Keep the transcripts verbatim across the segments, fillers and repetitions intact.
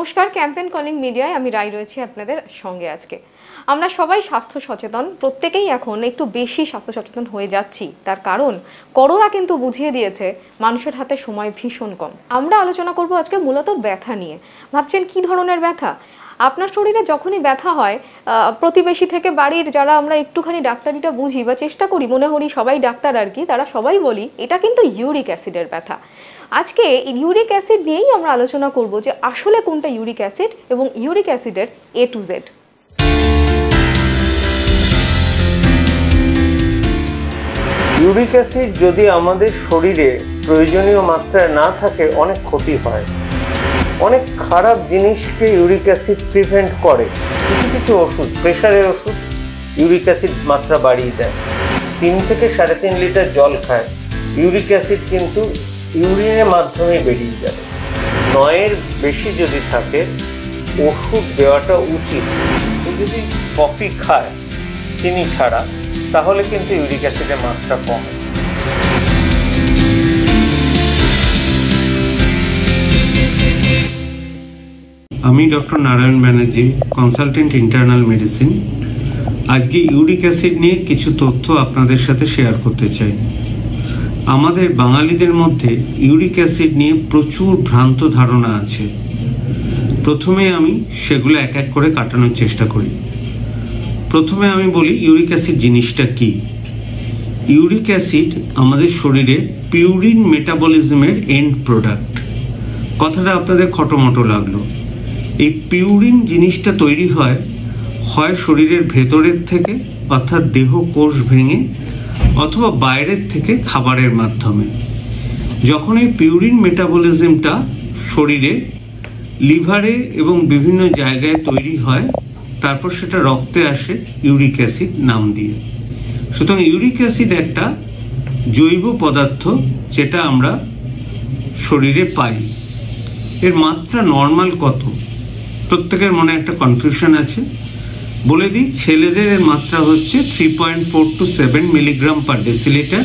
नमस्कार campaign Kalinga media राय रही अपन संगे आज के আমরা সবাই স্বাস্থ্য সচেতন, প্রত্যেকেই এখন একটু বেশি স্বাস্থ্য সচেতন হয়ে যাচ্ছি। তার কারণ করোনা কিন্তু বুঝিয়ে দিয়েছে মানুষের হাতে সময় ভীষণ কম। আমরা আলোচনা করব আজকে মূলত ব্যথা নিয়ে। ভাবছেন কি ধরনের ব্যথা? আপনার শরীরে যখনই ব্যথা হয়, প্রতিবেশী থেকে বাড়ির যারা আমরা একটুখানি ডাক্তারিটা বুঝি বা চেষ্টা করি, মনে করি সবাই ডাক্তার আর কি, তারা সবাই বলি এটা কিন্তু ইউরিক অ্যাসিডের ব্যথা। আজকে ইউরিক অ্যাসিড নিয়েই আমরা আলোচনা করব যে আসলে কোনটা ইউরিক অ্যাসিড এবং ইউরিক অ্যাসিডের A to Z. Uric acid যদি আমাদের শরীরে প্রয়োজনীয় মাত্রায় না থাকে অনেক ক্ষতি হয়। অনেক খারাপ জিনিসকে ইউরিক অ্যাসিড প্রিভেন্ট করে। কিছু কিছু ওষুধ, প্রেশারের ওষুধ ইউরিক অ্যাসিড মাত্রা বাড়িয়ে দেয়। তিন থেকে সাড়ে তিন লিটার জল খায়, ইউরিক অ্যাসিড কিন্তু ইউরিনের মাধ্যমে বেরিয়ে যায়। নয়ের বেশি যদি থাকে ওষুধ দেওয়াটা উচিত। যদি কফি খায় চিনি ছাড়া, তাহলে কিন্তু ইউরিক অ্যাসিডের মাত্রা কম। আমি doctor Narayan Banerjee, consultant internal medicine. আজকে ইউরিক অ্যাসিড নিয়ে কিছু তথ্য আপনাদের সাথে শেয়ার করতে চাই। আমাদের বাঙালিদের মধ্যে ইউরিক অ্যাসিড নিয়ে প্রচুর ভ্রান্ত ধারণা আছে। প্রথমে আমি সেগুলো এক এক করে কাটানোর চেষ্টা করি। প্রথমে আমি বলি ইউরিক অ্যাসিড জিনিসটা কি। ইউরিক অ্যাসিড আমাদের শরীরে পিউরিন মেটাবলিজমের এন্ড প্রোডাক্ট। কথাটা আপনাদের খটোমটো লাগলো। এই পিউরিন জিনিসটা তৈরি হয় হয় শরীরের ভেতরের থেকে, অর্থাৎ দেহ কোষ ভেঙে, অথবা বাইরের থেকে খাবারের মাধ্যমে। যখন এই পিউরিন মেটাবলিজমটা শরীরে লিভারে এবং বিভিন্ন জায়গায় তৈরি হয়, তারপর সেটা রক্তে আসে ইউরিক অ্যাসিড নাম দিয়ে। সুতরাং ইউরিক অ্যাসিড একটা জৈব পদার্থ যেটা আমরা শরীরে পাই। এর মাত্রা নর্মাল কত? প্রত্যেকের মনে একটা কনফিউশন আছে। বলে দিই, ছেলেদের এর মাত্রা হচ্ছে three point four two seven milligram per decilitre,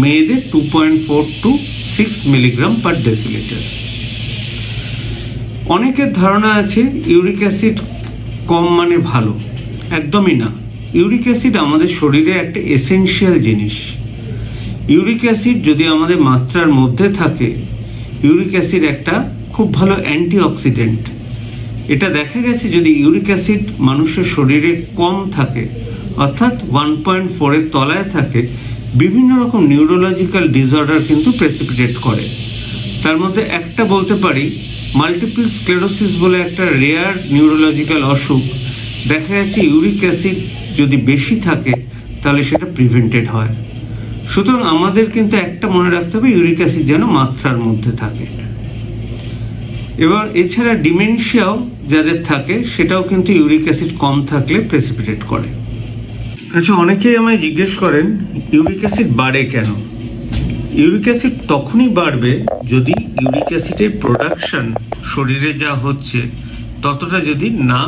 মেয়েদের two point four two six milligram per decilitre. অনেকের ধারণা আছে ইউরিক অ্যাসিড কম মানে ভালো, একদমই না। ইউরিক অ্যাসিড আমাদের শরীরে একটা এসেনশিয়াল জিনিস। ইউরিক অ্যাসিড যদি আমাদের মাত্রার মধ্যে থাকে, ইউরিক অ্যাসিড একটা খুব ভালো অ্যান্টিঅক্সিডেন্ট। এটা দেখা গেছে যদি ইউরিক অ্যাসিড মানুষের শরীরে কম থাকে, অর্থাৎ ওয়ান পয়েন্ট ফোরের তলায় থাকে, বিভিন্ন রকম নিউরোলজিক্যাল ডিসঅর্ডার কিন্তু প্রেসিপিটেট করে। তার মধ্যে একটা বলতে পারি মাল্টিপল স্ক্লেরোসিস বলে একটা রেয়ার নিউরোলজিক্যাল অসুখ। দেখা যাচ্ছে ইউরিক অ্যাসিড যদি বেশি থাকে তাহলে সেটা প্রিভেন্টেড হয়। সুতরাং আমাদের কিন্তু একটা মনে রাখতে হবে, ইউরিক অ্যাসিড যেন মাত্রার মধ্যে থাকে। এবার এছাড়া ডিমেনশিয়াও যাদের থাকে সেটাও কিন্তু ইউরিক অ্যাসিড কম থাকলে প্রেসিপিটেট করে। আচ্ছা, অনেকেই আমায় জিজ্ঞেস করেন ইউরিক অ্যাসিড বাড়ে কেন? ইউরিক অ্যাসিড তখনই বাড়বে যদি ইউরিক অ্যাসিডের প্রোডাকশান শরীরে যা হচ্ছে ততটা যদি না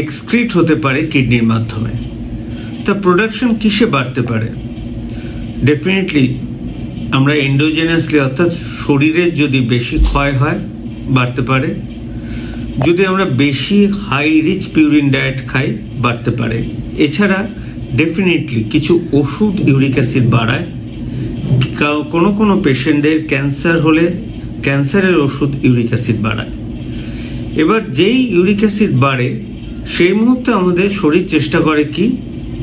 এক্সক্রিট হতে পারে কিডনির মাধ্যমে। তা প্রোডাকশান কিসে বাড়তে পারে? ডেফিনেটলি আমরা এন্ডোজেনাসলি, অর্থাৎ শরীরের যদি বেশি ক্ষয় হয় বাড়তে পারে। যদি আমরা বেশি হাই রিচ পিউরিন ডায়েট খাই বাড়তে পারে। এছাড়া ডেফিনেটলি কিছু ওষুধ ইউরিক অ্যাসিড বাড়ায়। কোনো কোনো পেশেন্টদের ক্যান্সার হলে ক্যান্সারের ওষুধ ইউরিক অ্যাসিড বাড়ায়। এবার যেই ইউরিক অ্যাসিড বাড়ে সেই মুহূর্তে আমাদের শরীর চেষ্টা করে কি,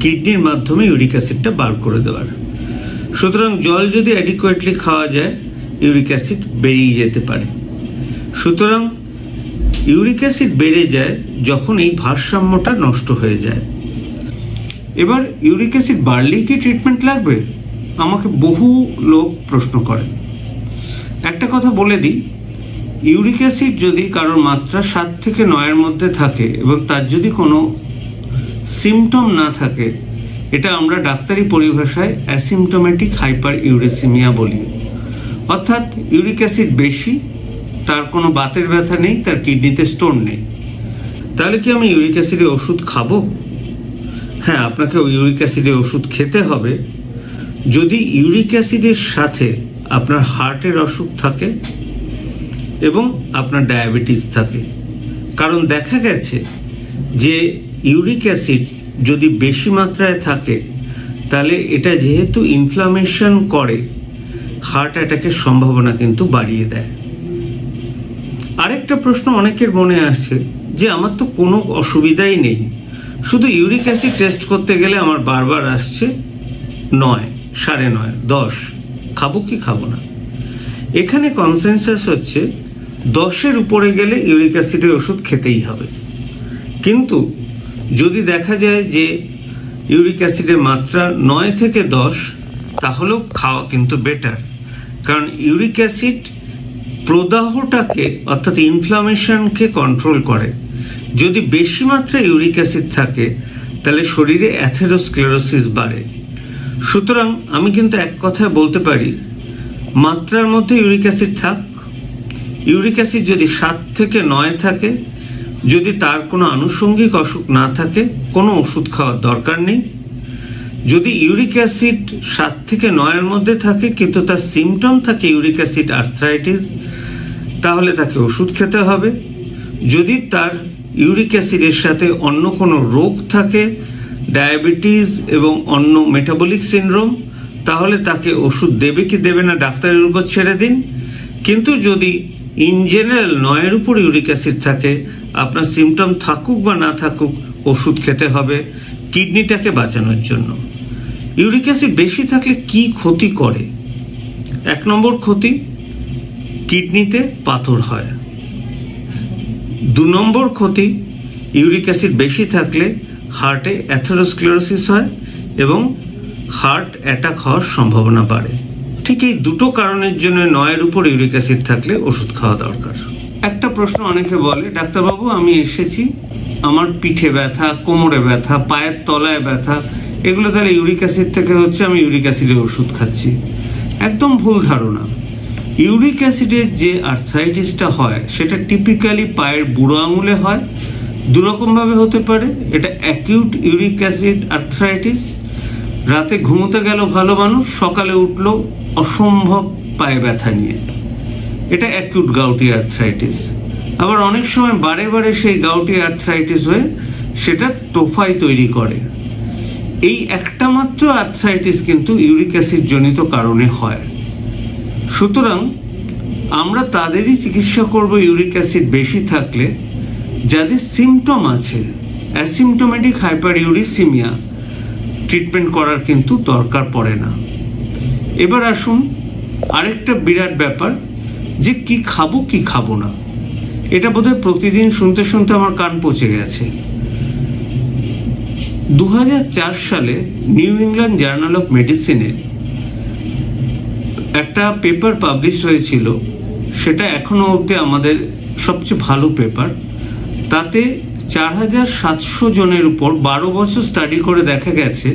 কিডনির মাধ্যমে ইউরিক অ্যাসিডটা বার করে দেওয়ার। সুতরাং জল যদি অ্যাডিকুয়েটলি খাওয়া যায় ইউরিক অ্যাসিড বেরিয়ে যেতে পারে। সুতরাং ইউরিক অ্যাসিড বেড়ে যায় যখন এই ভারসাম্যটা নষ্ট হয়ে যায়। এবার ইউরিক অ্যাসিড বাড়লেই কি ট্রিটমেন্ট লাগবে? আমাকে বহু লোক প্রশ্ন করে। একটা কথা বলে দিই, ইউরিক অ্যাসিড যদি কারোর মাত্রা সাত থেকে নয়ের মধ্যে থাকে এবং তার যদি কোনো সিমটম না থাকে, এটা আমরা ডাক্তারি পরিভাষায় অ্যাসিমটোমেটিক হাইপার ইউরেসিমিয়া বলি। অর্থাৎ ইউরিক অ্যাসিড বেশি, তার কোনো বাতের ব্যথা নেই, তার কিডনিতে স্টোন নেই। তাহলে কি আমি ইউরিক অ্যাসিডের ওষুধ খাবো? হ্যাঁ, আপনাকে ইউরিক অ্যাসিডের ওষুধ খেতে হবে। যদি ইউরিক অ্যাসিডের সাথে আপনার হার্টের অসুখ থাকে, एवं आपनार डायाबिटीज थाके कारण देखा गेছে যে ইউরিক অ্যাসিড যদি বেশি মাত্রায় থাকে তাহলে এটা যেহেতু ইনফ্লামেশন করে হার্ট অ্যাটাকের সম্ভাবনা কিন্তু বাড়িয়ে দেয়। আরেকটা প্রশ্ন অনেকের মনে আসে যে আমার তো কোনো অসুবিধাই নেই, শুধু ইউরিক অ্যাসিড টেস্ট করতে গেলে আমার বারবার আসছে নয়, সাড়ে নয়, দশ, খাবো কি খাবো না। এখানে কনসেনসাস হচ্ছে দশের উপরে গেলে ইউরিক অ্যাসিডের ওষুধ খেতেই হবে, কিন্তু যদি দেখা যায় যে ইউরিক অ্যাসিডের মাত্রা নয় থেকে দশ তাহলেও খাওয়া কিন্তু বেটার, কারণ ইউরিক অ্যাসিড প্রদাহটাকে অর্থাৎ ইনফ্লামেশনকে কন্ট্রোল করে। যদি বেশি মাত্রায় ইউরিক অ্যাসিড থাকে তাহলে শরীরে অ্যাথেরোস্ক্লেরোসিস বাড়ে। সুতরাং আমি কিন্তু এক কথায় বলতে পারি মাত্রার মধ্যে ইউরিক অ্যাসিড থাক, ইউরিক অ্যাসিড যদি সাত থেকে নয় থাকে, যদি তার কোনো আনুষঙ্গিক অসুখ না থাকে কোনো ওষুধ খাওয়ার দরকার নেই। যদি ইউরিক অ্যাসিড সাত থেকে নয়ের মধ্যে থাকে কিন্তু তার সিমটম থাকে ইউরিক অ্যাসিড আর্থ্রাইটিস, তাহলে তাকে ওষুধ খেতে হবে। যদি তার ইউরিক অ্যাসিডের সাথে অন্য কোনো রোগ থাকে, ডায়াবেটিস এবং অন্য মেটাবলিক সিনড্রোম, তাহলে তাকে ওষুধ দেবে কি দেবে না ডাক্তারের উপর ছেড়ে দিন। কিন্তু যদি ইন জেনারেল নয়ের উপর ইউরিক অ্যাসিড থাকে আপনার সিমটম থাকুক বা না থাকুক ওষুধ খেতে হবে কিডনিটাকে বাঁচানোর জন্য। ইউরিক অ্যাসিড বেশি থাকলে কি ক্ষতি করে? এক নম্বর ক্ষতি কিডনিতে পাথর হয়, দু নম্বর ক্ষতি ইউরিক অ্যাসিড বেশি থাকলে হার্টে অ্যাথেরোস্ক্লেরোসিস হয় এবং হার্ট অ্যাটাক হওয়ার সম্ভাবনা বাড়ে। ঠিক এই দুটো কারণের জন্য নয়ের উপর ইউরিক অ্যাসিড থাকলে ওষুধ খাওয়া দরকার। একটা প্রশ্ন অনেকে বলে ডাক্তারবাবু আমি এসেছি আমার পিঠে ব্যথা, কোমরে ব্যথা, পায়ের তলায় ব্যথা, এগুলো তাহলে ইউরিক অ্যাসিড থেকে হচ্ছে, আমি ইউরিক অ্যাসিডের ওষুধ খাচ্ছি। একদম ভুল ধারণা। ইউরিক অ্যাসিডের যে আর্থ্রাইটিসটা হয় সেটা টিপিক্যালি পায়ের বুড়ো আঙুলে হয়, দুরকমভাবে হতে পারে। এটা অ্যাকিউট ইউরিক অ্যাসিড আর্থ্রাইটিস, রাতে ঘুমোতে গেল ভালো মানুষ সকালে উঠল অসম্ভব পায়ে ব্যথা নিয়ে, এটা অ্যাকিউট গাউটি আর্থ্রাইটিস। আবার অনেক সময় বারে বারে সেই গাউটি আর্থ্রাইটিস হয়ে সেটা টোফাই তৈরি করে। এই একটা মাত্র আর্থ্রাইটিস কিন্তু ইউরিক অ্যাসিড জনিত কারণে হয়। সুতরাং আমরা তাদেরই চিকিৎসা করব ইউরিক অ্যাসিড বেশি থাকলে যাদের সিমটম আছে, অ্যাসিমটোমেটিক হাইপারইউরিসিমিয়া, ট্রিটমেন্ট করার কিন্তু দরকার পড়ে না। এবার আসুন আরেকটা বিরাট ব্যাপার যে কি খাবো কি খাবো না, এটা বোধহয় প্রতিদিন শুনতে শুনতে আমার কান পচে গেছে। দু হাজার চার সালে নিউ ইংল্যান্ড জার্নাল অফ মেডিসিনে একটা পেপার পাবলিশ হয়েছিল, সেটা এখনো অবধি আমাদের সবচেয়ে ভালো পেপার। তাতে চার হাজার সাতশো জনের উপর বারো বছর স্টাডি করে দেখা গেছে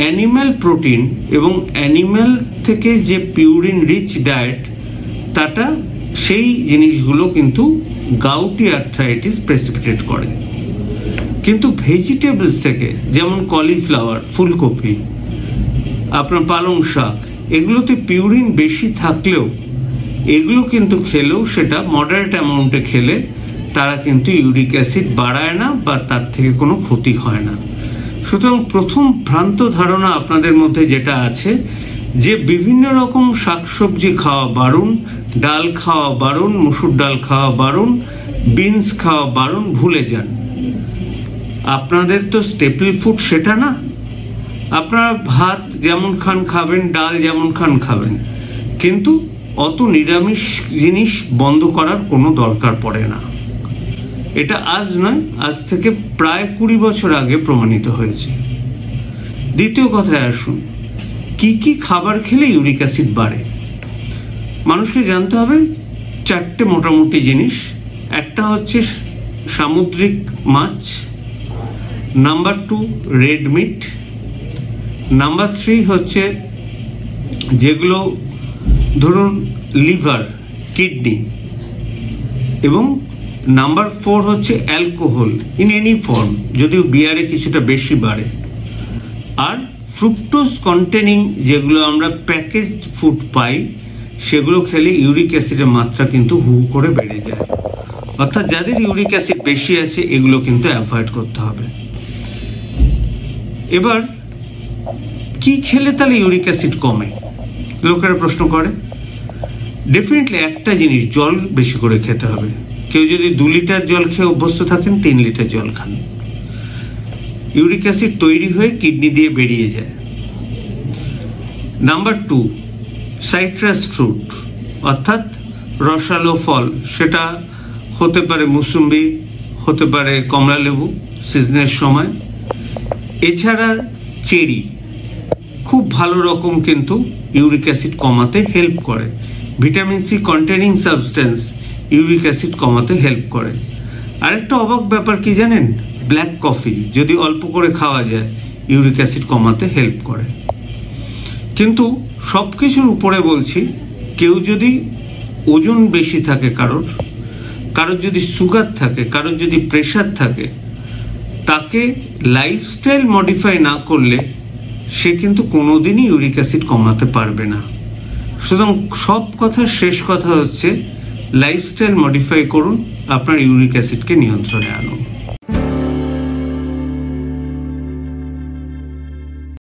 অ্যানিম্যাল প্রোটিন এবং অ্যানিম্যাল থেকে যে পিউরিন রিচ ডায়েট তাটা সেই জিনিসগুলো কিন্তু গাউটি আর্থ্রাইটিস প্রেসিপিটেট করে। কিন্তু ভেজিটেবলস থেকে যেমন কলিফ্লাওয়ার, ফুলকপি, আপনার পালং শাক, এগুলোতে পিউরিন বেশি থাকলেও এগুলো কিন্তু খেলেও সেটা মডারেট অ্যামাউন্টে খেলে তারা কিন্তু ইউরিক অ্যাসিড বাড়ায় না বা তার থেকে কোনো ক্ষতি হয় না। সুতরাং প্রথম ভ্রান্ত ধারণা আপনাদের মধ্যে যেটা আছে যে বিভিন্ন রকম শাকসবজি খাওয়া বারণ, ডাল খাওয়া বারণ, মুসুর ডাল খাওয়া বারণ, বিনস খাওয়া বারণ, ভুলে যান। আপনাদের তো স্টেপল ফুড সেটা না, আপনারা ভাত যেমন খান খাবেন, ডাল যেমন খান খাবেন, কিন্তু অত নিরামিষ জিনিস বন্ধ করার কোনো দরকার পড়ে না। এটা আজ নয়, আজ থেকে প্রায় কুড়ি বছর আগে প্রমাণিত হয়েছে। দ্বিতীয় কথায় আসুন কি কি খাবার খেলে ইউরিক অ্যাসিড বাড়ে। মানুষকে জানতে হবে চারটে মোটামুটি জিনিস। একটা হচ্ছে সামুদ্রিক মাছ, number two red meat, number three হচ্ছে যেগুলো ধরুন লিভার, কিডনি, এবং নাম্বার ফোর হচ্ছে অ্যালকোহল ইন এনি ফর্ম, যদিও বিয়ারে কিছুটা বেশি বাড়ে। আর ফ্রুক্টোজ কন্টেনিং যেগুলো আমরা প্যাকেজড ফুড পাই सेगुलो खेले यूरिक एसिडर मात्रा किन्तु हू करे बेड़े जाए अर्थात जादेर यूरिक एसिड बेशी आछे एगुलो किन्तु अवॉइड करते होबे। एबार कि खेले ताहले यूरिक एसिड कमे लोकेरा प्रश्न करे डेफिनेटली एकटा जिनिस जल बेशी करे खेते होबे। केउ जोदि दो लिटार जल खेये अभ्यस्त थाकेन तीन लिटार जल खान यूरिक एसिड तैरी हये किडनी दिये बेरिये जाय। नम्बर टू साइट्रास फ्रूट अर्थात रसालो फल सेटा होते पारे मुसुम्बी होते पारे कमला लेबू सीजनेर समय एछाड़ा चेरी खूब भालो रकम किन्तु यूरिक एसिड कमाते हेल्प करे। Vitamin C containing substance uric acid कमाते हेल्प करे। आरेकटा अबाक ब्यापार कि जानेन ब्लैक कफि यदि अल्प करे खावा जाय यूरिक एसिड कमाते हेल्प करे। किन्तु सबकिछुर उपरे बोलছি কেউ যদি ওজন বেশি থাকে কারোর কারোর যদি সুগার থাকে কারোর যদি প্রেসার থাকে তাকে লাইফস্টাইল মডিফাই না করলে সে কিন্তু কোনোদিনই ইউরিক অ্যাসিড কমাতে পারবে না। সুতরাং সব কথা শেষ কথা হচ্ছে লাইফস্টাইল মডিফাই করুন আপনার ইউরিক অ্যাসিডকে নিয়ন্ত্রণে আনুন।